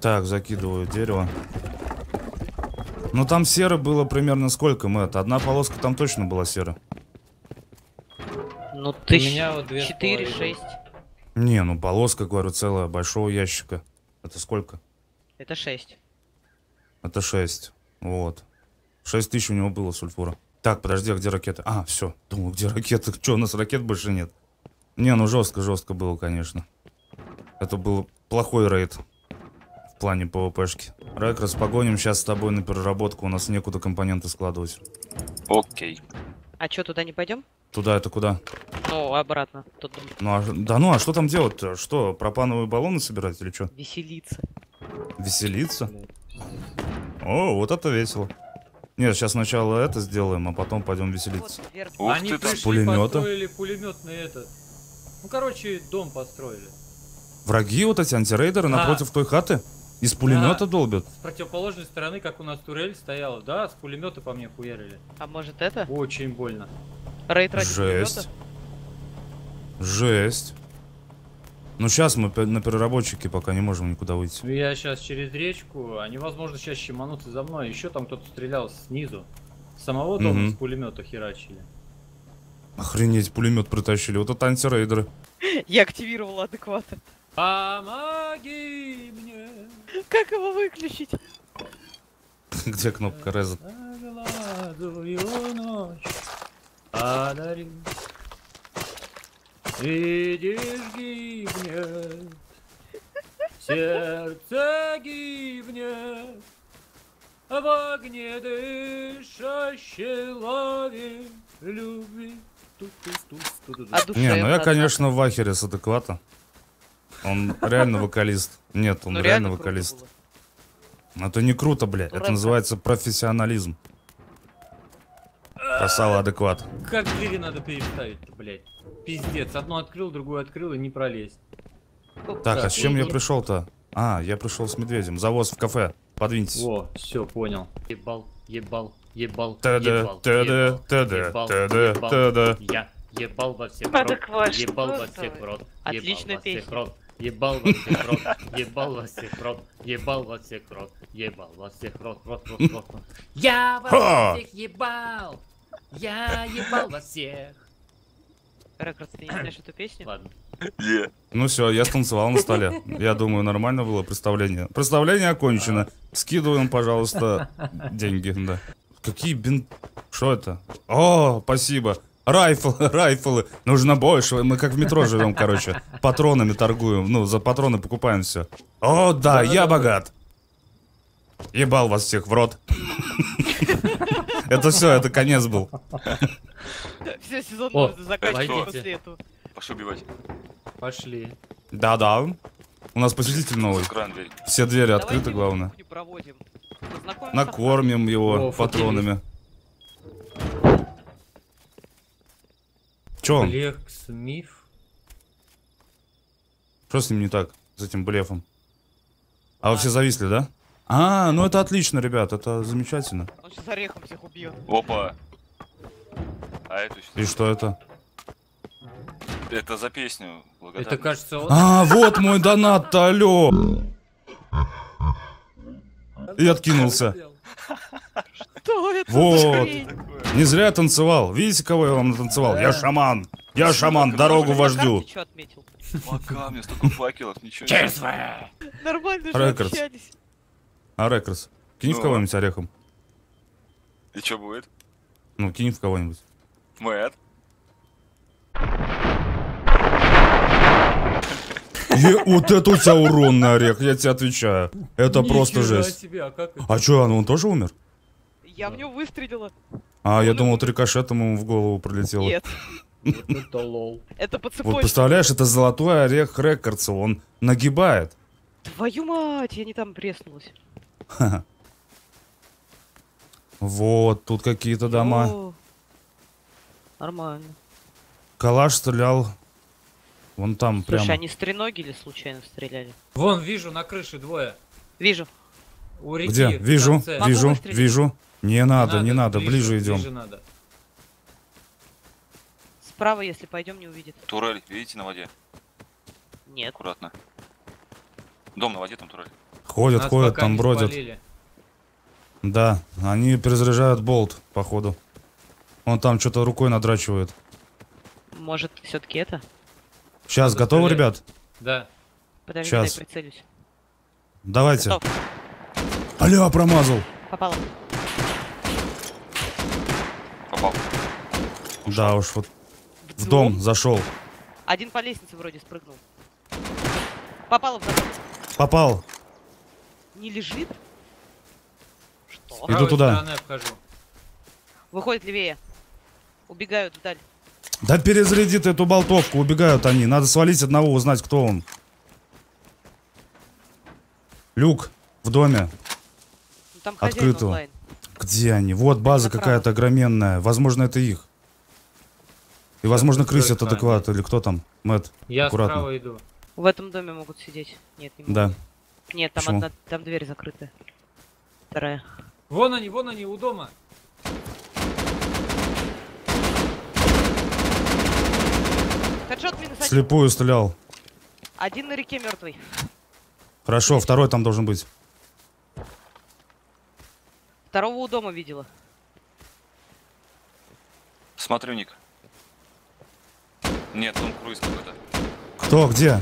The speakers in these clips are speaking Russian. Так, закидываю дерево. Ну там серы было примерно сколько, Мэтт? Одна полоска там точно была серы. Ну ты 4-6. Не, ну полоска, говорю, целая, большого ящика. Это сколько? Это 6. Это 6. Вот. 6000 у него было сульфура. Так, подожди, а где ракеты? А, все. Думаю, где ракеты? Че, у нас ракет больше нет? Не, ну жестко было, конечно. Это был плохой рейд в плане ПВПшки. Райк, распогоним сейчас с тобой на переработку. У нас некуда компоненты складывать. Окей. А че, туда не пойдем? Туда это куда? Ну, обратно. Тут... Ну, а, да ну, а что там делать-то? Что, пропановые баллоны собирать или что? Веселиться. Веселиться? О, вот это весело. Нет, сейчас сначала это сделаем, а потом пойдем веселиться. Вот, они пришли, построили пулеметный этот. Ну, короче, дом построили. Враги вот эти антирейдеры напротив той хаты из пулемета долбят. С противоположной стороны, как у нас турель стояла, да, с пулемета по мне хуярили. А может это? Очень больно. Рейд ради пулемета? Жесть. Ну сейчас мы на переработчике пока не можем никуда выйти. Я сейчас через речку, они, возможно, сейчас щеманутся за мной. Еще там кто-то стрелял снизу. Самого дома с пулемета херачили. Охренеть, пулемет притащили. Вот это антирейдеры. Я активировала адекватно. Помоги мне. Как его выключить? Где кнопка резет? Подари. Видишь, гибнет, сердце гибнет, в огне дышащей лаве любви. Не, ну я, конечно, в ахере с адеквата. Он реально вокалист. Нет, он реально вокалист. Это не круто, бля. Это называется профессионализм. Красава адекват. Как двери надо переставить-то, блядь? Пиздец, одну открыл, другую открыл и не пролезть. Так, а с чем я пришел-то? А, я пришел с медведем. Завоз в кафе. Подвиньтесь. О, все, понял. Ебал. Я ебал во всех рот. Ебал во всех рот. Отличная песня. Ебал во всех рот, ебал во всех рот, ебал во всех рот, ебал во всех рот, рот. Я во всех ебал! Я ебал во всех. Рекорд, ты не знаешь эту песню? Ладно. Ну все, я станцевал на столе. Я думаю, нормально было представление. Представление окончено. Скидываем, пожалуйста, деньги. Да. Какие Что это? О, спасибо. Райфлы. Нужно больше. Мы как в метро живем, короче. Патронами торгуем. Ну, за патроны покупаем все. О, да, я богат. Ебал вас всех в рот. Это все, это конец был. Все сезон заканчивается после этого. Пошли убивать. Пошли. Да. У нас посетитель новый. Все двери открыты, главное. Накормим его патронами. Че он? Лекс Миф. Что с ним не так? С этим блефом? А вы все зависли, да? А, ну это отлично, ребят, это замечательно. Он сейчас орехом всех убьет. Опа. А это что? И что это? Это за песню. Это кажется он... А, вот мой донат-то, алё. И откинулся. Что это? Вот. Не зря я танцевал. Видите, кого я вам натанцевал? Я шаман. Я шаман, дорогу вождю. Пока, мне столько факелов, ничего не... Нормально же общались. А, Рекорс, кинь в кого-нибудь орехом. И что будет? Ну, кинь в кого-нибудь. Мэтт. Вот это у тебя уронный орех, я тебе отвечаю. Это просто жесть. А что, он тоже умер? Я в него выстрелила. А, я думал, рикошетом ему в голову пролетело. Нет. Это лол. Это по цепочке. Вот представляешь, это золотой орех Рекордса, он нагибает. Твою мать, я не там преснулась. Вот, тут какие-то дома. Нормально. Калаш стрелял... Вон там прям. Слушай, они с треногили случайно стреляли? Вон, вижу, на крыше двое. Вижу. У реки. Где? Вижу, вижу. Не надо, ближе идем. Справа, если пойдем, не увидит. Турель, видите, на воде? Нет. Аккуратно. Дом на воде, там турель. Ходят, нас ходят, там бродят. Спалили. Да, они перезаряжают болт, походу. Он там что-то рукой надрачивает. Может, все-таки это? Сейчас, кто готовы, стреляет? Ребят? Да. Подожди, сейчас. Дай прицелюсь. Давайте. Готов. Алло, промазал. Попал. Попал. Да уж, вот в дом зашел. Один по лестнице вроде спрыгнул. Попал в дом. Попал. Не лежит? Что? Иду туда. Выходит левее. Убегают вдаль. Да перезарядит эту болтовку, убегают они. Надо свалить одного, узнать, кто он. Люк в доме. Ну, там открытого. Онлайн. Где они? Вот база какая-то огроменная. Возможно, это их. И, возможно, крысят адекват или кто там. Мэтт, я аккуратно. Справа иду. В этом доме могут сидеть. Нет, не могут. Да. Нет, там, одна, там дверь закрыта. Вторая. Вон они, у дома. Слепую стрелял. Один на реке мертвый. Хорошо, второй там должен быть. Второго у дома видела. Смотрю, Ник. Нет, он круиз какой-то. Кто, где?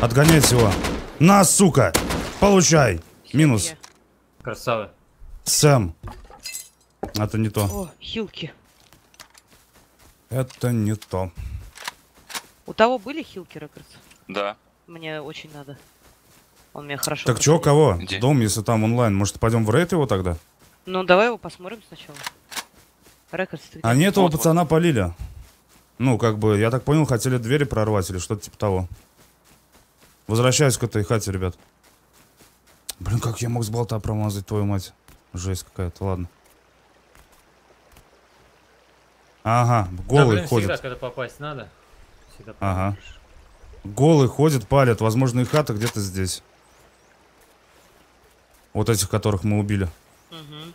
Отгонять его. На, сука! Получай! Минус. Красава. Сэм. Это не то. О, хилки. Это не то. У того были хилки, Рекордс? Да. Мне очень надо. Он меня хорошо... Так чё, кого? Где? Дом, если там онлайн. Может, пойдем в рейд его тогда? Ну, давай его посмотрим сначала. Рекордс, ты... Они этого вот, пацана полили. Ну, как бы, я так понял, хотели двери прорвать или что-то типа того. Возвращаюсь к этой хате, ребят. Блин, как я мог с болта промазать, твою мать. Жесть какая-то, ладно. Ага, голый ходит. Всегда, когда попасть надо. Ага. Голый ходит, палят. Возможно, и хата где-то здесь. Вот этих, которых мы убили. Угу.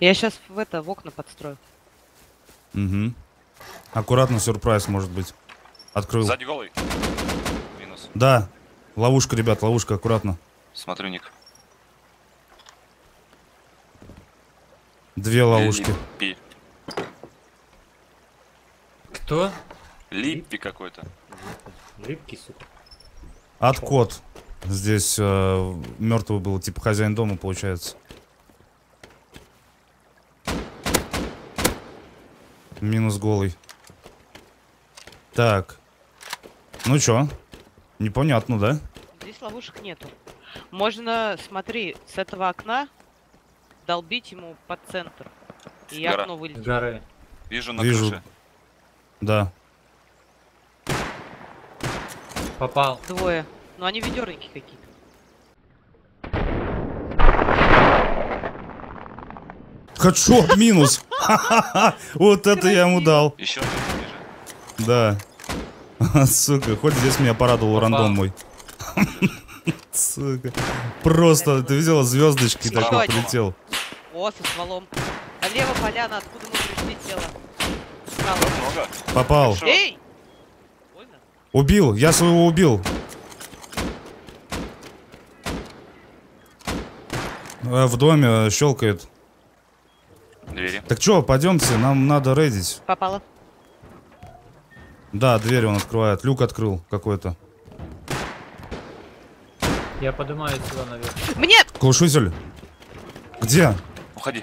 Я сейчас в это в окна подстрою. Угу. Аккуратно, сюрприз может быть. Открыл. Сзади голый. Минус. Да. Ловушка, ребят, ловушка, аккуратно. Смотрю, Ник. Две ловушки. Кто? Липпи какой-то. Липпи, сука. Откот. Здесь мертвый был, типа хозяин дома, получается. Минус голый. Так. Ну чё? Непонятно, да? Здесь ловушек нету. Можно, смотри, с этого окна долбить ему под центр. И гора. Окно вылетит. Горы. Вижу на крыше. Да. Попал. Двое. Ну они ведерники какие-то. Хочу минус. Вот это я ему дал. Еще. Да. Сука, хоть здесь меня порадовал рандом мой. Сука. Просто ты видела звездочки, такой прилетел. О, со стволом. Налево поляна, откуда мы пришли тело. Попал. Эй! Убил, я своего убил. В доме щелкает. Двери. Так чё, пойдемте, нам надо рейдить. Попало. Да, дверь он открывает. Люк открыл какой-то. Я поднимаю сюда наверх. Мне! Клушитель. Где? Уходи.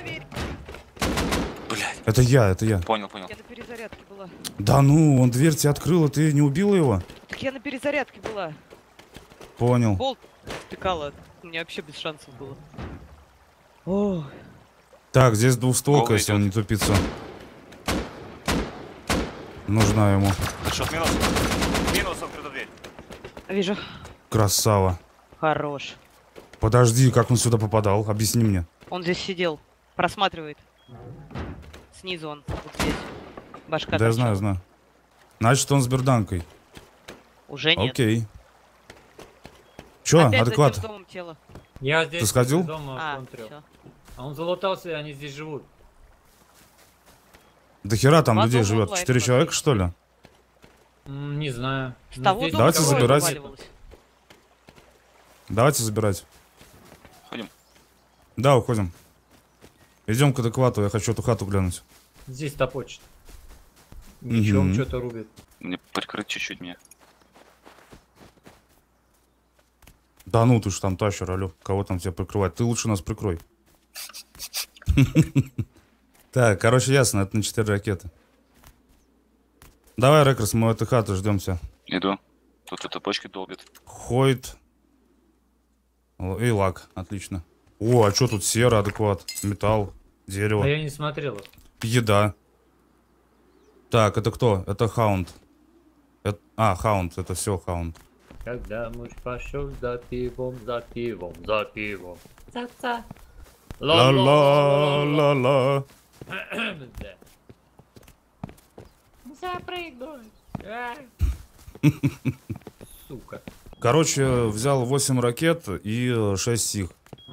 Это я, это я. Понял, понял. Я на перезарядке была. Да ну, он дверь тебе открыл, а ты не убила его? Так я на перезарядке была. Понял. Болт втыкала, у меня вообще без шансов было. О. Так, здесь двухстволка, если он не тупится. Нужна ему. Шот минус. Минус, открыта дверь. Вижу. Красава. Хорош. Подожди, как он сюда попадал? Объясни мне. Он здесь сидел, просматривает. Снизу он, вот здесь. Башка. Да я знаю, знаю. Значит, он с берданкой. Уже нет. Окей. Чё, адекват? Я здесь. Ты сходил? А он залутался, и они здесь живут. Да хера там людей живет. 4 человека, что ли? Не знаю. Давайте забирать. Давайте забирать. Уходим. Да, уходим. Идем к адеквату, я хочу эту хату глянуть. Здесь топочет. Ничего, он что-то рубит. Мне прикрыть чуть-чуть меня. Да ну ты ж там тащер, алё. Кого там тебя прикрывать? Ты лучше нас прикрой. Так, короче, ясно, это на 4 ракеты. Давай, Рекрос, мы этой хаты ждемся. Иду. Тут это почки долбит. Ходит. И лак, отлично. О, а что тут сера, адекват, металл, дерево. А я не смотрел. Еда. Так, это кто? Это Хаунд. Это... А, Хаунд, это все Хаунд. Когда муж пошел за пивом, за пивом, за пивом. Ца-ца. Ла-ла-ла-ла-ла. Запрыгнул. Сука. Короче, взял 8 ракет и 6 сих.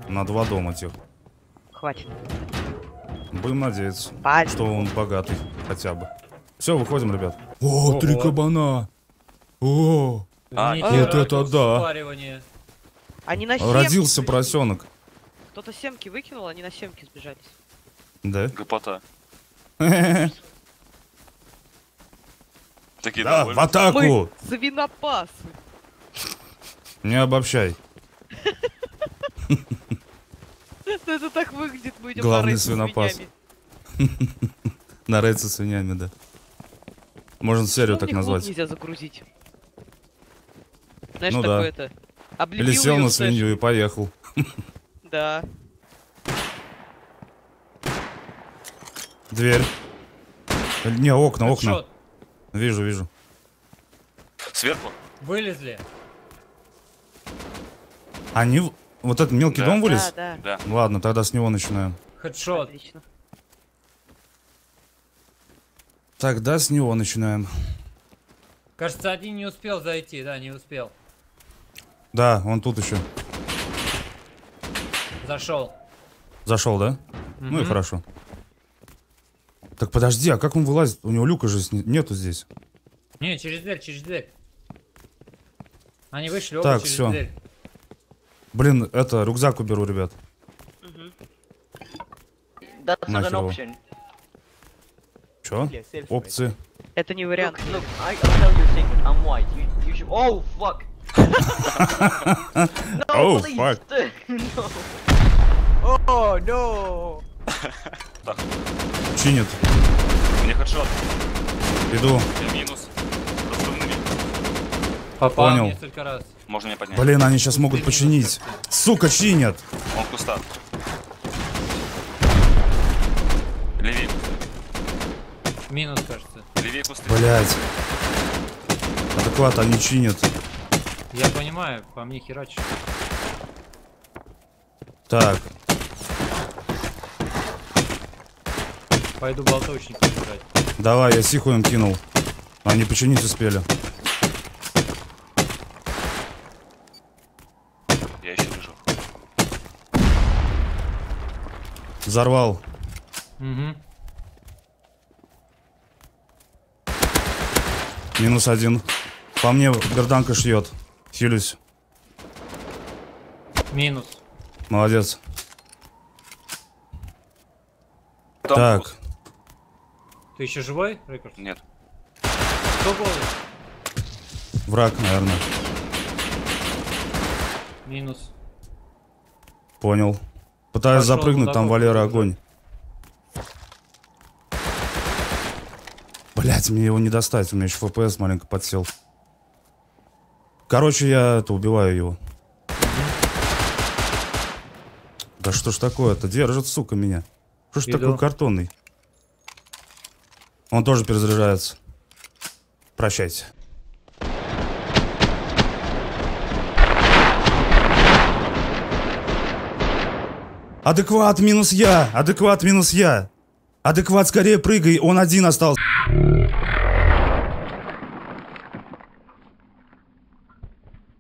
На 2 дома тех. Хватит. Будем надеяться, Пальм, что он богатый хотя бы. Все, выходим, ребят. О, 3 кабана. О, вот это да. Они на родился поросенок. Кто-то семки выкинул, они на семки сбежались. Да? Гопота. Такие, да, в атаку! Свинопасы. Не обобщай. Это так выглядит, мы идем. Главный свинопас. На рейд со свиньями, да. Можно серию так назвать. Нельзя загрузить. Знаешь, такое-то. Или сел на свинью и поехал. Да. Дверь. Не, окна, окна. Вижу, вижу. Сверху. Вылезли. Они... Вот этот мелкий дом вылез? Да, да. Ладно, тогда с него начинаем. Хедшот. Отлично. Тогда с него начинаем. Кажется, один не успел зайти, да, не успел. Да, он тут еще. Зашел. Зашел, да? Ну и хорошо. Так подожди, а как он вылазит? У него люка же нету здесь. Не, через дверь, через дверь. Они вышли, оба через дверь. Блин, это, рюкзак уберу, ребят. Нахер его. Чё? Опции. Это не вариант. Оу, фак. Оу, фак. О, ноу. Чинит. Мне хедшот. Иду. Минус. Попал. Понял. Несколько раз. Можно меня поднять. Блин, они сейчас могут починить. Сука, чинят. Он в кустах. Левее. Минус, кажется. Левее кусты. Блять. Адекват, они чинят. Я понимаю, по мне херачит. Так. Пойду болтовочник играть. Давай, я сиху им кинул. Они починить успели. Я еще лежу. Взорвал. Минус один. По мне берданка шьет. Хилюсь. Минус. Молодец. Там так. Куст. Ты еще живой, Рекорд? Нет. Кто голый? Враг, наверное. Минус. Понял. Пытаюсь запрыгнуть, там Валера огонь. Блять, мне его не достать, у меня еще ФПС маленько подсел. Короче, я это убиваю его. Да что ж такое-то? Держит, сука, меня. Что ж такой картонный? Он тоже перезаряжается. Прощайте. Адекват минус я! Адекват минус я! Адекват, скорее прыгай, он один остался.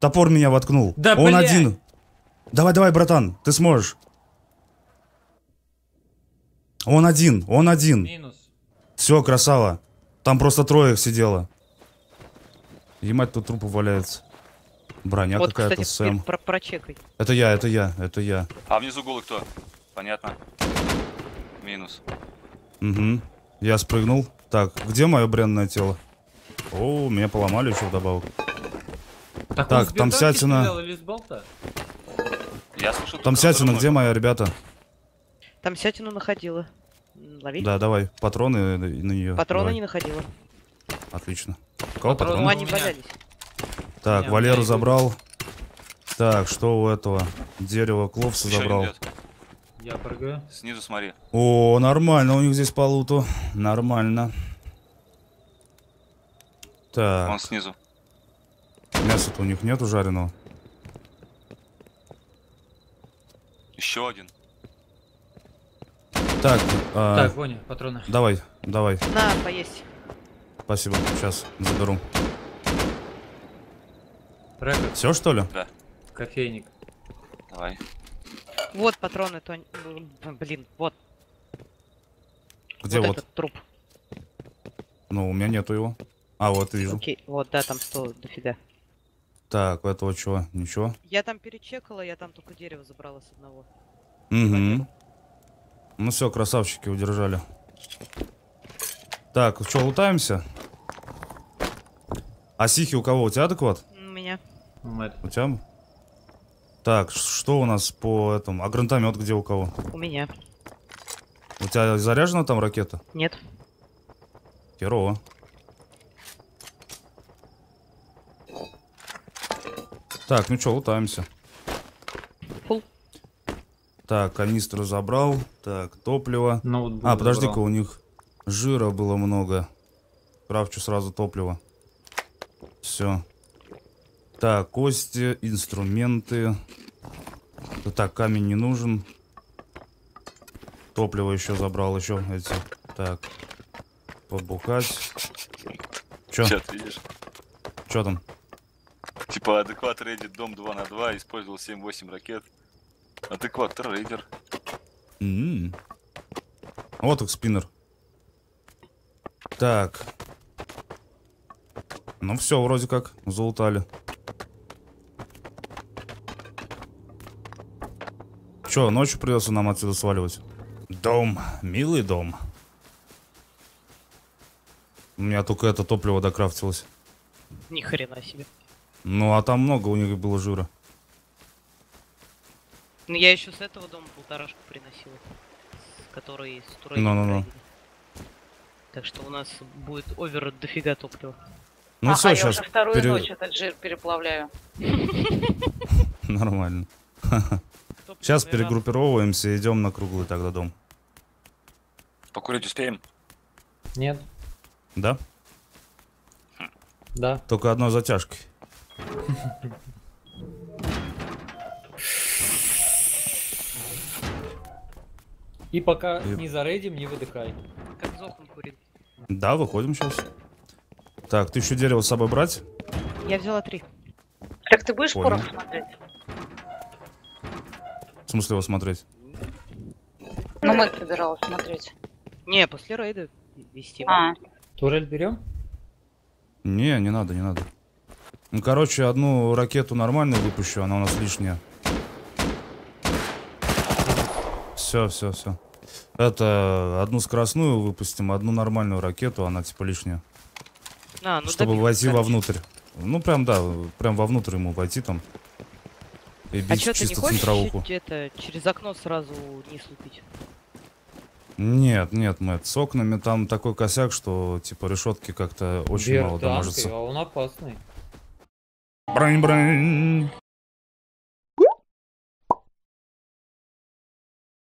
Топор меня воткнул. Да, он один. Давай, давай, братан, ты сможешь. Он один, он один. Минус. Все, красава. Там просто трое их сидело. Ебать, тут трупы валяются. Броня вот, какая-то, Сэм. Прочекай. Это я. А внизу голый кто? Понятно. Минус. Угу. Я спрыгнул. Так, где мое бренное тело? О, меня поломали еще вдобавок. Так, там сятина. Я слышу, там сятина, где моя, ребята? Там сятину находила. Ловили? Да, давай. Патроны на нее. Патроны давай. Не находила. Отлично. Кого патроны? Ну, они валялись. Так, меня Валеру забрал. Так, что у этого? Дерево Кловса еще забрал. Я прыгаю. Снизу смотри. О, нормально, у них здесь по луту. Нормально. Так. Вон снизу. Мяса-то у них нету жареного. Еще один. Так, так, Воня, патроны. Давай. На, поесть. Спасибо, сейчас заберу. Рэкер. Все, что ли? Да. Кофейник. Давай. Вот патроны, Тонь. Блин, вот. Где вот? Этот труп. Ну, у меня нету его. А, вот вижу. Окей, вот, да, там 100 дофига. Так, у этого чего? Ничего? Я там перечекала, я там только дерево забрала с одного. Угу. Ну все, красавчики, удержали. Так, что, лутаемся? А сихи у кого? У тебя адекват? У меня. У тебя? Так, что у нас по этому? А гранатомет где у кого? У меня. У тебя заряжена там ракета? Нет. Херово. Так, ну что, лутаемся. Фул. Так, канистру забрал. Так, топливо. А, подожди-ка, у них жира было много. Крафчу сразу топливо. Все. Так, кости, инструменты. Так, камень не нужен. Топливо еще забрал, еще эти. Так, побухать. Че ты видишь? Че там? Типа адекват рейдит дом 2 на 2, использовал 7-8 ракет. Адекват рейдер. Вот их спиннер. Так. Ну все, вроде как, залутали. Че, ночью придется нам отсюда сваливать? Дом, милый дом. У меня только это топливо докрафтилось. Ни хрена себе. Ну, а там много у них было жира. Ну, я еще с этого дома полторашку приносила, с которой строили. Так что у нас будет овер дофига топлива. Ну, ага, все, я сейчас уже вторую ночь этот жир переплавляю. Нормально. Сейчас перегруппировываемся, идем на круглый тогда дом. Покурить успеем? Нет. Да? Да. Только одной затяжкой. И пока не зарейдим, не выдыхай. Как зохом курит. Да, выходим сейчас. Так, ты еще дерево с собой брать? Я взяла 3. Так ты будешь порох смотреть? В смысле его смотреть? Ну, мы собиралась смотреть. Не, после рейда вести. Турель берем? Не, не надо. Ну, короче, одну ракету нормальную выпущу, она у нас лишняя. Все. Это одну скоростную выпустим, одну нормальную ракету, она типа лишняя. Ну чтобы войти вовнутрь. Ну прям да, прям вовнутрь ему войти там. И бить чисто ты не хочешь центровуху. Где-то через окно сразу не слупить? Нет, Мэтт, с окнами там такой косяк, что типа решетки как-то очень мало дамажатся. Он опасный. Брань-брань.